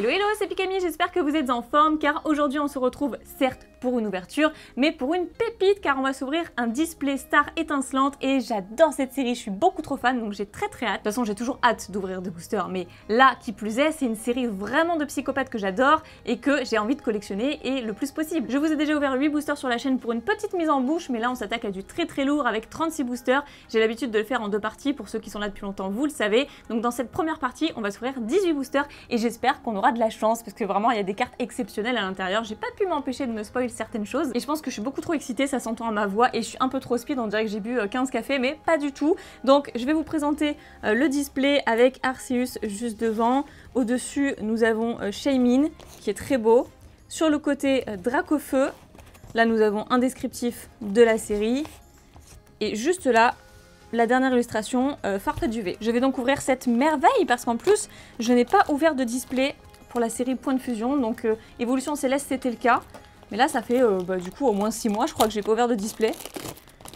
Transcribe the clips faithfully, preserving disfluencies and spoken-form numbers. Hello hello, c'est Pikami, j'espère que vous êtes en forme car aujourd'hui on se retrouve certes pour une ouverture mais pour une pépite car on va s'ouvrir un display star étincelante et j'adore cette série, je suis beaucoup trop fan donc j'ai très très hâte. De toute façon j'ai toujours hâte d'ouvrir des boosters mais là qui plus est c'est une série vraiment de psychopathes que j'adore et que j'ai envie de collectionner et le plus possible. Je vous ai déjà ouvert huit boosters sur la chaîne pour une petite mise en bouche mais là on s'attaque à du très très lourd avec trente-six boosters. J'ai l'habitude de le faire en deux parties, pour ceux qui sont là depuis longtemps vous le savez. Donc dans cette première partie on va s'ouvrir dix-huit boosters et j'espère qu'on aura de la chance parce que vraiment il y a des cartes exceptionnelles à l'intérieur. J'ai pas pu m'empêcher de me spoiler certaines choses et je pense que je suis beaucoup trop excitée, ça s'entend à ma voix et je suis un peu trop speed, on dirait que j'ai bu quinze cafés mais pas du tout. Donc je vais vous présenter euh, le display avec Arceus juste devant, au dessus nous avons euh, Shaymin qui est très beau, sur le côté euh, Dracaufeu, là nous avons un descriptif de la série et juste là la dernière illustration euh, Farfuré. Je vais donc ouvrir cette merveille parce qu'en plus je n'ai pas ouvert de display pour la série Point de Fusion, donc euh, Évolution Céleste c'était le cas, mais là ça fait euh, bah, du coup au moins six mois je crois que j'ai pas ouvert de display.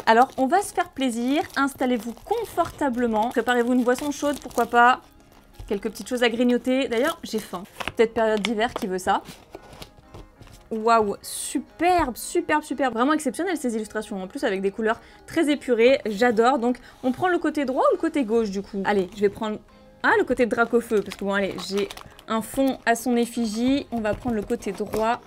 Alors on va se faire plaisir, installez-vous confortablement, préparez-vous une boisson chaude pourquoi pas, quelques petites choses à grignoter, d'ailleurs j'ai faim, peut-être période d'hiver qui veut ça. Waouh, superbe, superbe, superbe, vraiment exceptionnel ces illustrations, en plus avec des couleurs très épurées, j'adore. Donc on prend le côté droit ou le côté gauche du coup? Allez, je vais prendre... Ah, le côté Dracaufeu, parce que bon allez, j'ai un fond à son effigie, on va prendre le côté droit.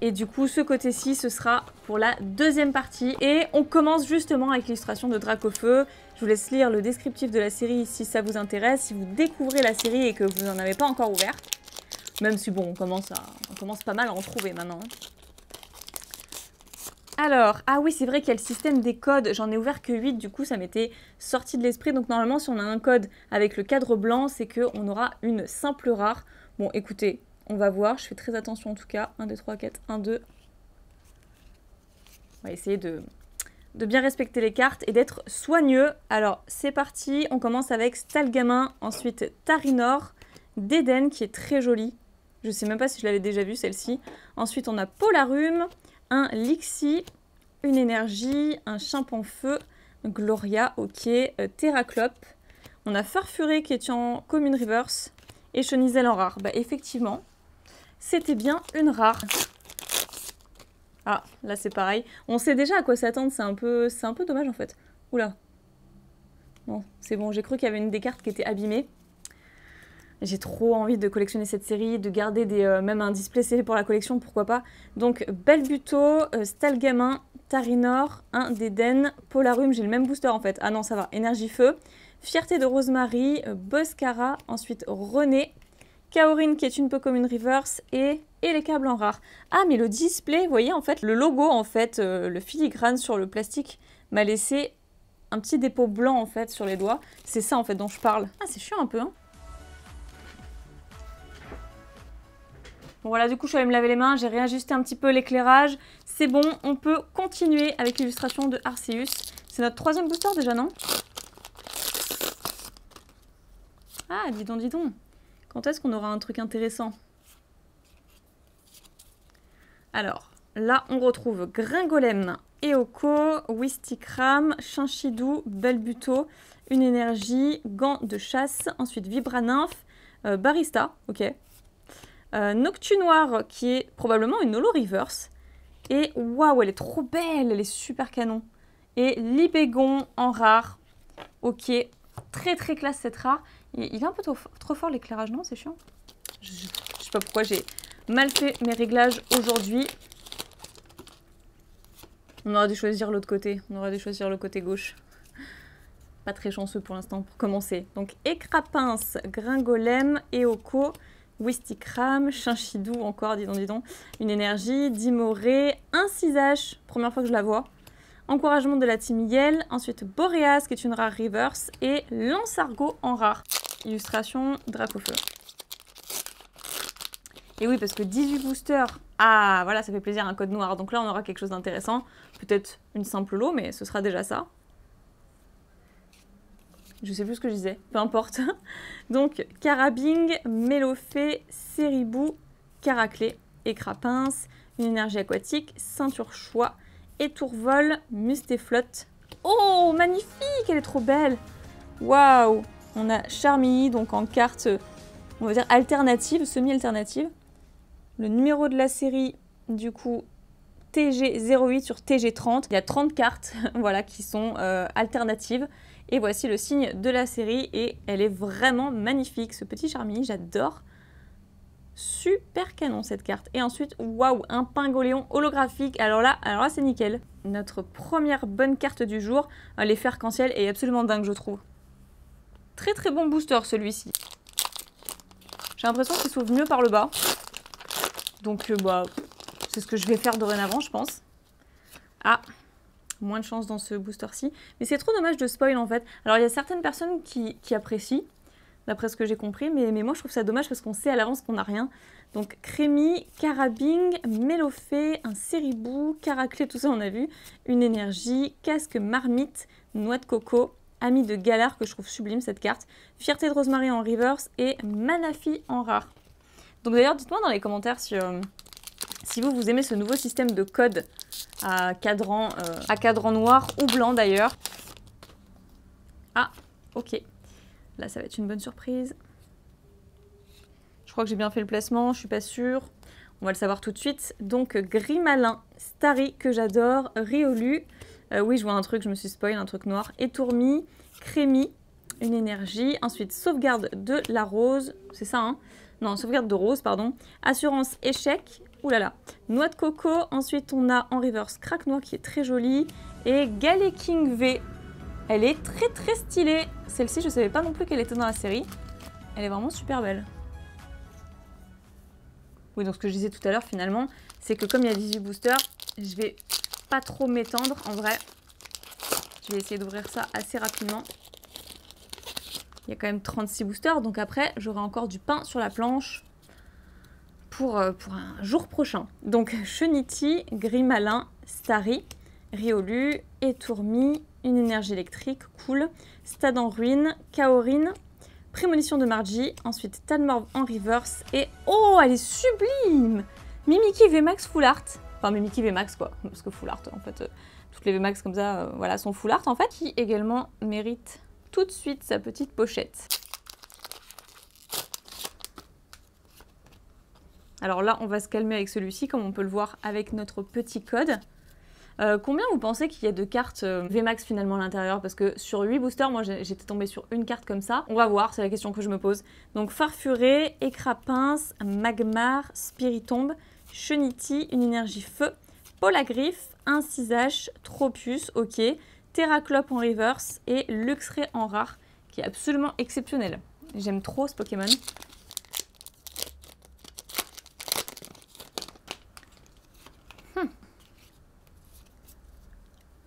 Et du coup, ce côté-ci, ce sera pour la deuxième partie. Et on commence justement avec l'illustration de Dracaufeu. Je vous laisse lire le descriptif de la série si ça vous intéresse, si vous découvrez la série et que vous n'en avez pas encore ouvert. Même si bon, on commence, à, on commence pas mal à en trouver maintenant. Alors, ah oui, c'est vrai qu'il y a le système des codes, j'en ai ouvert que huit, du coup ça m'était sorti de l'esprit. Donc normalement, si on a un code avec le cadre blanc, c'est qu'on aura une simple rare. Bon, écoutez, on va voir, je fais très attention en tout cas. un, deux, trois, quatre, un, deux. On va essayer de, de bien respecter les cartes et d'être soigneux. Alors, c'est parti, on commence avec Stalgamin, ensuite Tarinor, d'Eden qui est très jolie. Je sais même pas si je l'avais déjà vue celle-ci. Ensuite, on a Polarum, un Lixi, une énergie, un en feu, Gloria, ok, euh, Terraclope. On a Farfuré qui est en commune reverse et Cheniselle en rare. Bah effectivement, c'était bien une rare. Ah, là c'est pareil. On sait déjà à quoi s'attendre, c'est un, peu... un peu dommage en fait. Oula. Bon, c'est bon, j'ai cru qu'il y avait une des cartes qui était abîmée. J'ai trop envie de collectionner cette série, de garder des, euh, même un display scellé pour la collection, pourquoi pas. Donc Belbuto, euh, Stalgamin, Tarinor, un d'Eden, Polarum, j'ai le même booster en fait. Ah non, ça va, Énergie Feu, Fierté de Rosemary, euh, Boscara, ensuite René, Kaorin qui est une peu comme une reverse et, et les câbles en rare. Ah mais le display, vous voyez en fait, le logo en fait, euh, le filigrane sur le plastique m'a laissé un petit dépôt blanc en fait sur les doigts. C'est ça en fait dont je parle. Ah c'est chiant un peu hein. Bon voilà, du coup je suis allée me laver les mains, j'ai réajusté un petit peu l'éclairage. C'est bon, on peut continuer avec l'illustration de Arceus. C'est notre troisième booster déjà, non? Ah, dis donc, dis donc. Quand est-ce qu'on aura un truc intéressant? Alors, là on retrouve Gringolem, Eoko, Wistikram, Chinchidou, Belbuto, une énergie, gants de chasse, ensuite Vibranymphe, euh, Barista, ok. Euh, Noctunoir qui est probablement une holo reverse et waouh elle est trop belle, elle est super canon, et Libégon en rare, ok, très très classe cette rare. Il, il est un peu trop, trop fort l'éclairage, non? C'est chiant, je, je, je sais pas pourquoi j'ai mal fait mes réglages aujourd'hui. On aurait dû choisir l'autre côté, on aurait dû choisir le côté gauche. Pas très chanceux pour l'instant pour commencer. Donc Écrapince, Gringolem, Eoko, Wistikram, Chinchidou encore, dis donc, dis donc, une énergie, Dimoré, un six H, première fois que je la vois, Encouragement de la Timiel, ensuite Boreas qui est une rare reverse et Lansargo en rare, illustration Dracaufeu. Et oui parce que dix-huit boosters, ah voilà ça fait plaisir, un code noir, donc là on aura quelque chose d'intéressant, peut-être une simple lot mais ce sera déjà ça. Je sais plus ce que je disais, peu importe. Donc, Carabing, Mélofée, Séribou, Caraclé, Écrapince, une énergie aquatique, Ceinture Choix, Étourvol, Mustéflotte. Oh, magnifique, elle est trop belle. Waouh. On a Charmilly, donc en carte on va dire alternative, semi-alternative. Le numéro de la série, du coup, T G zéro huit sur T G trente. Il y a trente cartes voilà, qui sont euh, alternatives. Et voici le signe de la série. Et elle est vraiment magnifique. Ce petit Charmilly, j'adore. Super canon cette carte. Et ensuite, waouh, un Pingoléon holographique. Alors là, alors là c'est nickel. Notre première bonne carte du jour, l'effet arc-en-ciel, est absolument dingue, je trouve. Très très bon booster celui-ci. J'ai l'impression qu'il s'ouvre mieux par le bas. Donc, euh, bah, c'est ce que je vais faire dorénavant, je pense. Ah, moins de chance dans ce booster-ci. Mais c'est trop dommage de spoil, en fait. Alors, il y a certaines personnes qui, qui apprécient, d'après ce que j'ai compris. Mais, mais moi, je trouve ça dommage parce qu'on sait à l'avance qu'on n'a rien. Donc, Crémi, Carabing, Mélofée, un Séribou, Caraclé, tout ça, on a vu. Une énergie, Casque Marmite, Noix de Coco, Ami de Galar, que je trouve sublime, cette carte. Fierté de Rosemary en reverse et Manafi en rare. Donc d'ailleurs, dites-moi dans les commentaires si, euh, si vous, vous aimez ce nouveau système de code à cadran, euh, à cadran noir ou blanc d'ailleurs. Ah, ok. Là, ça va être une bonne surprise. Je crois que j'ai bien fait le placement, je suis pas sûre. On va le savoir tout de suite. Donc, Grimalin, Starry, que j'adore, Riolu. Euh, oui, je vois un truc, je me suis spoil, un truc noir. Étourmi, Crémi, une énergie. Ensuite, Sauvegarde de la Rose, c'est ça, hein? Non, Sauvegarde de Rose, pardon. Assurance, échec. Ouh là là. Noix de Coco. Ensuite, on a en reverse Crack Noir qui est très jolie. Et Galeking V. Elle est très très stylée. Celle-ci, je ne savais pas non plus qu'elle était dans la série. Elle est vraiment super belle. Oui, donc ce que je disais tout à l'heure finalement, c'est que comme il y a dix-huit boosters, je vais pas trop m'étendre en vrai. Je vais essayer d'ouvrir ça assez rapidement. Il y a quand même trente-six boosters, donc après, j'aurai encore du pain sur la planche pour, euh, pour un jour prochain. Donc, Cheniti, Grimalin, Starry, Riolu, Étourmi, une énergie électrique, cool, Stade en Ruine, Kaorin, Prémonition de Margie, ensuite Talmorve en reverse, et oh, elle est sublime! Mimiki V-Max Full Art, enfin Mimiki V-Max quoi, parce que Full Art, en fait, euh, toutes les V-Max comme ça, euh, voilà, sont Full Art en fait, qui également mérite tout de suite sa petite pochette. Alors là, on va se calmer avec celui-ci, comme on peut le voir avec notre petit code. Euh, combien vous pensez qu'il y a de cartes V-Max finalement à l'intérieur? Parce que sur huit boosters, moi j'étais tombée sur une carte comme ça. On va voir, c'est la question que je me pose. Donc Farfuré, Écrapince, Magmar, Spiritombe, Cheniti, une énergie feu, Polagriffe, un six H, Tropus, ok. Terraclope en reverse et Luxray en rare, qui est absolument exceptionnel. J'aime trop ce Pokémon. Hmm.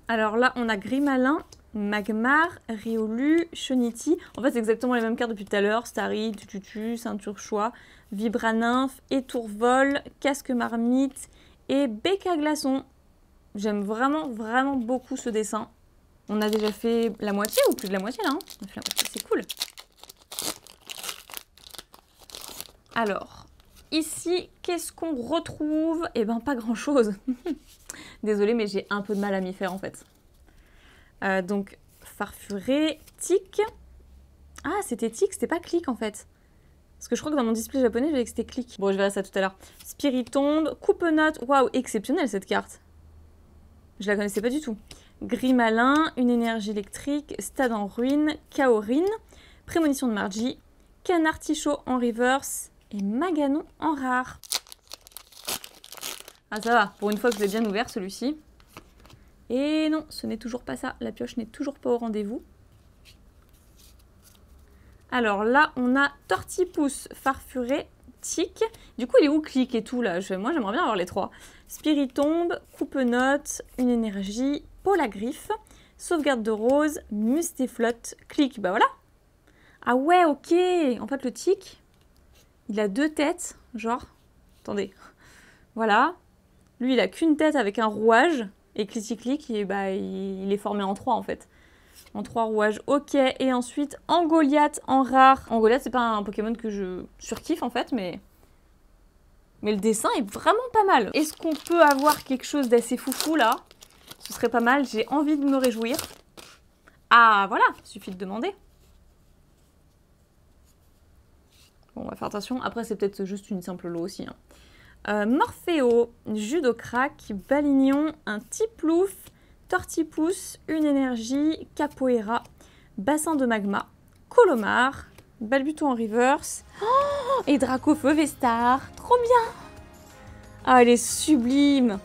Alors là, on a Grimalin, Magmar, Riolu, Cheniti. En fait, c'est exactement les mêmes cartes depuis tout à l'heure. Starry, Tututu, Ceinture Choix, Vibranymphe, Étourvol, Casque Marmite et Bec à Glaçon. J'aime vraiment, vraiment beaucoup ce dessin. On a déjà fait la moitié ou plus de la moitié là, hein? On a fait la moitié, c'est cool. Alors, ici, qu'est-ce qu'on retrouve? Eh ben, pas grand-chose. Désolée, mais j'ai un peu de mal à m'y faire en fait. Euh, donc, Farfuré, Tic. Ah, c'était Tic, c'était pas Clic en fait. Parce que je crois que dans mon display japonais, j'avais que c'était Clic. Bon, je verrai ça tout à l'heure. Spiritombe, Coupe-Note. Waouh, exceptionnelle cette carte. Je la connaissais pas du tout. Grimalin, une énergie électrique, Stade en Ruine, Kaorin, Prémonition de Margie, Canartichaud en reverse et Maganon en rare. Ah ça va, pour une fois que je l'ai bien ouvert celui-ci. Et non, ce n'est toujours pas ça, la pioche n'est toujours pas au rendez-vous. Alors là, on a Tortipousse, Farfuré, Tic. Du coup, il est où Clic et tout là? Moi, j'aimerais bien avoir les trois. Spiritombe, Coupe-Note, une énergie, Polagriffe, Sauvegarde de Rose, Mustéflotte, Clic. Bah voilà. Ah ouais, ok. En fait, le Tic, il a deux têtes, genre. Attendez. Voilà. Lui, il a qu'une tête avec un rouage. Et Clic-Clic, il, bah, il est formé en trois en fait. En trois rouages, ok. Et ensuite, Angoliath en rare. Angoliath, c'est pas un Pokémon que je surkiffe en fait, mais... Mais le dessin est vraiment pas mal. Est-ce qu'on peut avoir quelque chose d'assez foufou là? Ce serait pas mal, j'ai envie de me réjouir. Ah voilà, suffit de demander. on va faire attention. Après, c'est peut-être juste une simple lot aussi. Hein. Euh, Morphéo, Judocrac, Balignon, un Tiplouf, Tortipousse, une énergie, Capoeira, Bassin de magma, Colomar, Belbuto en reverse, oh, et Dracaufeu V-Star. Trop bien! Ah, elle est sublime!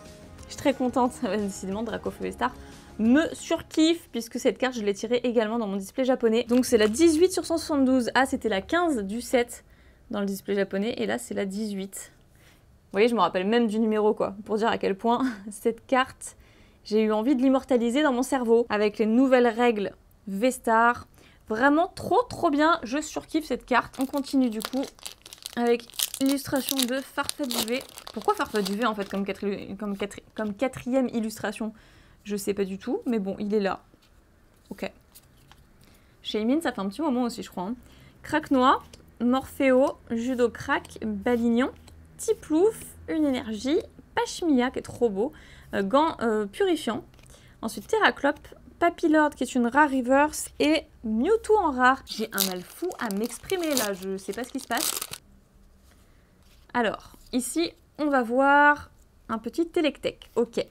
Je suis très contente. Décidément, Dracaufeu V-Star me surkiffe, puisque cette carte, je l'ai tirée également dans mon display japonais. Donc, c'est la dix-huit sur cent soixante-douze. Ah, c'était la quinze du sept dans le display japonais, et là, c'est la dix-huit. Vous voyez, je me rappelle même du numéro, quoi, pour dire à quel point cette carte, j'ai eu envie de l'immortaliser dans mon cerveau avec les nouvelles règles V-Star. Vraiment trop, trop bien. Je surkiffe cette carte. On continue du coup avec l'illustration de Farfuré. Pourquoi Farfuré en fait comme, quatri... comme, quatri... comme quatrième illustration? Je sais pas du tout, mais bon, il est là. Ok. Chez Emin, ça fait un petit moment aussi, je crois. Hein. Craquenois, Morphéo, Judocrac, Balignon, Tiplouf, une énergie, Pachemilla qui est trop beau, euh, Gant euh, purifiant, ensuite Terraclope, Papilord qui est une rare reverse et Mewtwo en rare. J'ai un mal fou à m'exprimer là, je sais pas ce qui se passe. Alors, ici, on va voir un petit Télectec, ok.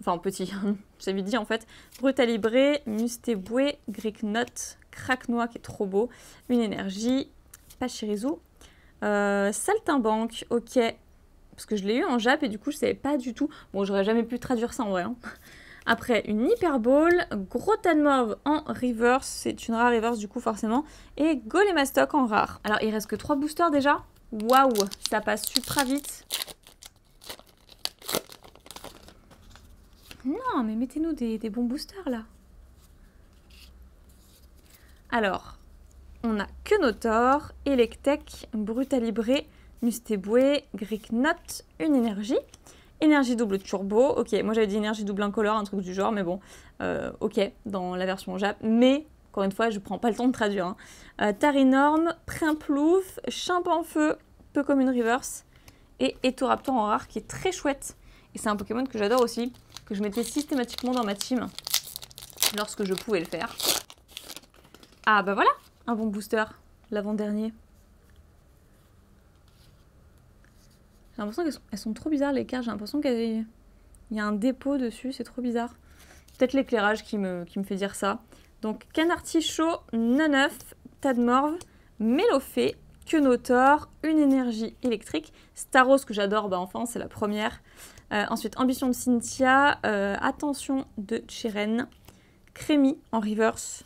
Enfin, petit, j'avais dit en fait. Brutalibré, Mustéboué, Grignotte, Craquenois qui est trop beau, une énergie, Pachirisu. Euh, Saltimbanque, ok, parce que je l'ai eu en Jap et du coup je savais pas du tout. Bon, j'aurais jamais pu traduire ça en vrai. Hein. Après, une Hyperball, Grotanmorve en reverse, c'est une rare reverse du coup forcément, et Golemastoc en rare. Alors, il reste que trois boosters déjà. Waouh, ça passe super vite. Non, mais mettez-nous des, des bons boosters là. Alors... on a Quenotor, Electek, Brutalibré, Mustéboué, Grignotte, une énergie. Énergie double turbo, ok, moi j'avais dit énergie double incolore, un truc du genre, mais bon, euh, ok, dans la version Jap, mais, encore une fois, je prends pas le temps de traduire. Hein. Euh, Tarinorm, Primplouf, Chimpanfeu, peu comme une reverse, et Etoraptor en rare, qui est très chouette, et c'est un Pokémon que j'adore aussi, que je mettais systématiquement dans ma team, lorsque je pouvais le faire. Ah bah voilà! Un bon booster, l'avant-dernier. J'ai l'impression qu'elles sont, elles sont trop bizarres les cartes, j'ai l'impression qu'il y a un dépôt dessus, c'est trop bizarre. Peut-être l'éclairage qui me, qui me fait dire ça. Donc Canartichaud, Noneuf, Tadmorve, Mélofée, Quenotor, une énergie électrique, Staros que j'adore, bah enfin c'est la première. Euh, ensuite Ambition de Cynthia, euh, Attention de Cheren, Crémi en reverse.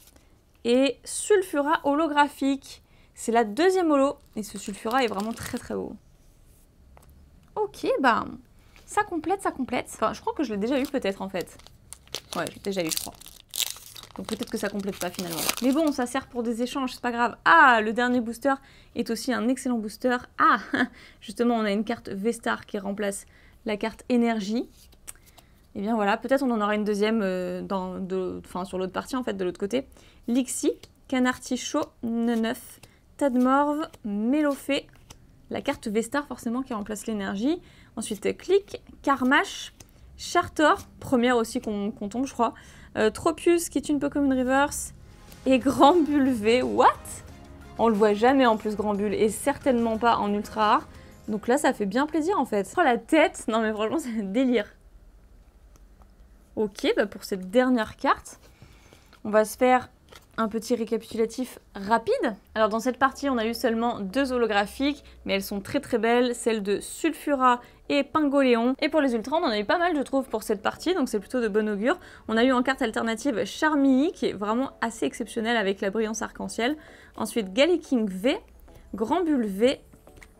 Et Sulfura holographique, c'est la deuxième holo, et ce Sulfura est vraiment très très beau. Ok, bah, ça complète, ça complète. Enfin, je crois que je l'ai déjà eu peut-être en fait. Ouais, je l'ai déjà eu, je crois. Donc peut-être que ça complète pas finalement. Mais bon, ça sert pour des échanges, c'est pas grave. Ah, le dernier booster est aussi un excellent booster. Ah, justement, on a une carte V-Star qui remplace la carte énergie. Et eh bien voilà, peut-être on en aura une deuxième dans, de, enfin, sur l'autre partie en fait, de l'autre côté. Lixi, Canartichaud, Neneuf, Tadmorve, Mélofée, la carte V-Star forcément qui remplace l'énergie. Ensuite Clic, Carmache, Chartor, première aussi qu'on qu'on tombe je crois. Euh, Tropius qui est une peu comme une reverse. Et Grand Bulle V, what? On le voit jamais en plus Grand Bulle et certainement pas en ultra rare. Donc là ça fait bien plaisir en fait. Oh la tête, non mais franchement c'est un délire. Ok, bah pour cette dernière carte, on va se faire un petit récapitulatif rapide. Alors dans cette partie, on a eu seulement deux holographiques, mais elles sont très très belles, celles de Sulfura et Pingoléon. Et pour les Ultras, on en a eu pas mal, je trouve, pour cette partie, donc c'est plutôt de bon augure. On a eu en carte alternative Charmilly, qui est vraiment assez exceptionnelle avec la brillance arc-en-ciel. Ensuite, Galeking V, Grand Bulle V,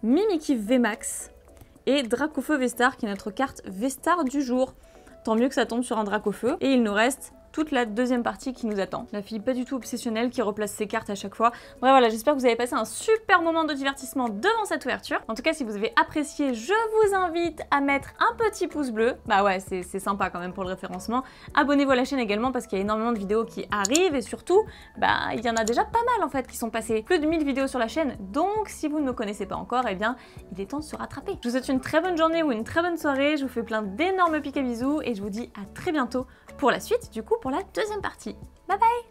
Mimikyu V-Max et Dracaufeu V-Star, qui est notre carte V-Star du jour. Tant mieux que ça tombe sur un Dracaufeu. Et il nous reste toute la deuxième partie qui nous attend. La fille pas du tout obsessionnelle qui replace ses cartes à chaque fois. Bref, voilà, j'espère que vous avez passé un super moment de divertissement devant cette ouverture. En tout cas, si vous avez apprécié, je vous invite à mettre un petit pouce bleu. Bah ouais, c'est sympa quand même pour le référencement. Abonnez-vous à la chaîne également parce qu'il y a énormément de vidéos qui arrivent. Et surtout, bah il y en a déjà pas mal en fait qui sont passées. Plus de mille vidéos sur la chaîne. Donc, si vous ne me connaissez pas encore, eh bien, il est temps de se rattraper. Je vous souhaite une très bonne journée ou une très bonne soirée. Je vous fais plein d'énormes pics à bisous. Et je vous dis à très bientôt pour la suite, du coup, pour la deuxième partie. Bye bye!